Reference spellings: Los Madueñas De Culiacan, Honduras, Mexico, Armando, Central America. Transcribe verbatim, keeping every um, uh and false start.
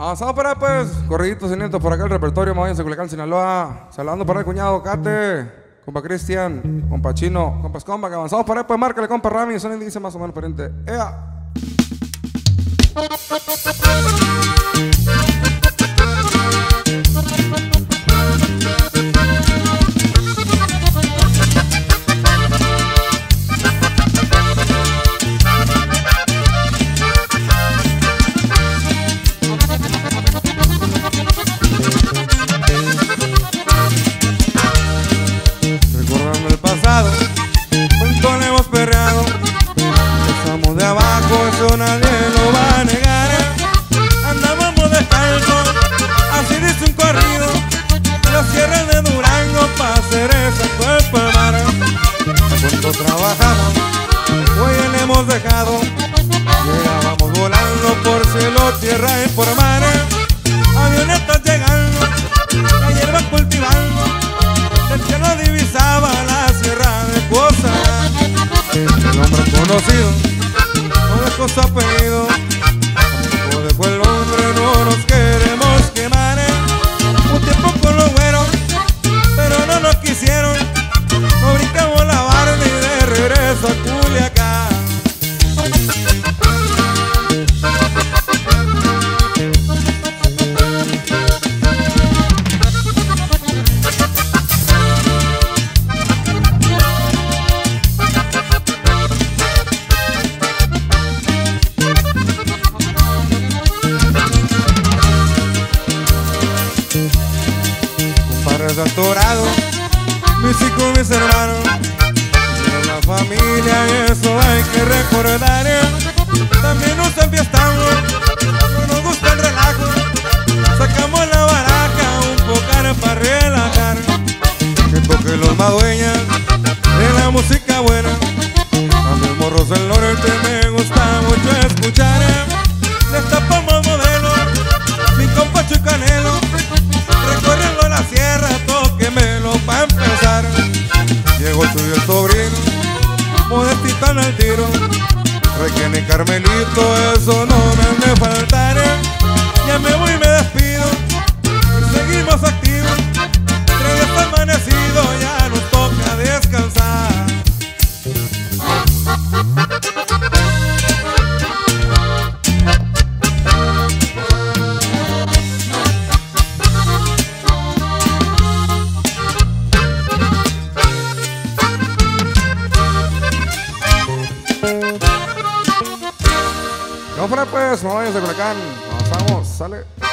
Avanzamos para pues, corriditos y nietos por acá el repertorio, Madueñas de Culiacán, Sinaloa. Saludando para el cuñado Cate, compa Cristian, compa Chino, compas compa, que avanzamos para pues, márcale compa Rami, son índice más o menos pariente. ¡Ea! Nadie lo va a negar. Andábamos descalzos, así dice un corrido, de las sierras de Durango pa' hacer esa cuerpa mara. Cuando trabajamos, hoy le hemos dejado, llegábamos volando por cielo, tierra y por mar. Avionetas llegando, la hierba cultivando, el cielo divisaba la sierra de Culiacán. El hombre conocido los apellidos, como dejó el hombre, no nos queremos quemar. Un tiempo con los güeros, pero no nos quisieron. Nos brincamos la barra y de regreso a Culiacán. Atorado, mis hijos, mis hermanos, la familia y eso hay que recordar. También nos enfiestamos, no nos gusta el relajo, sacamos la baraca un poco para relajar. Porque los Madueñas de la música buena, a mis morros del norte me gusta mucho escuchar. Les tapamos modelos, mi compa Chicanelo, recorriendo la sierra, tóquemelo pa' empezar. Llegó suyo el sobrino, modestita en el tiro, Requena y Carmelito, eso no me han de faltar. Ya me voy y me despido, y seguimos activos, tres días amanecido, ya nos toca descansar. Vamos para pues, Madueñas de Culiacán, avanzamos, sale.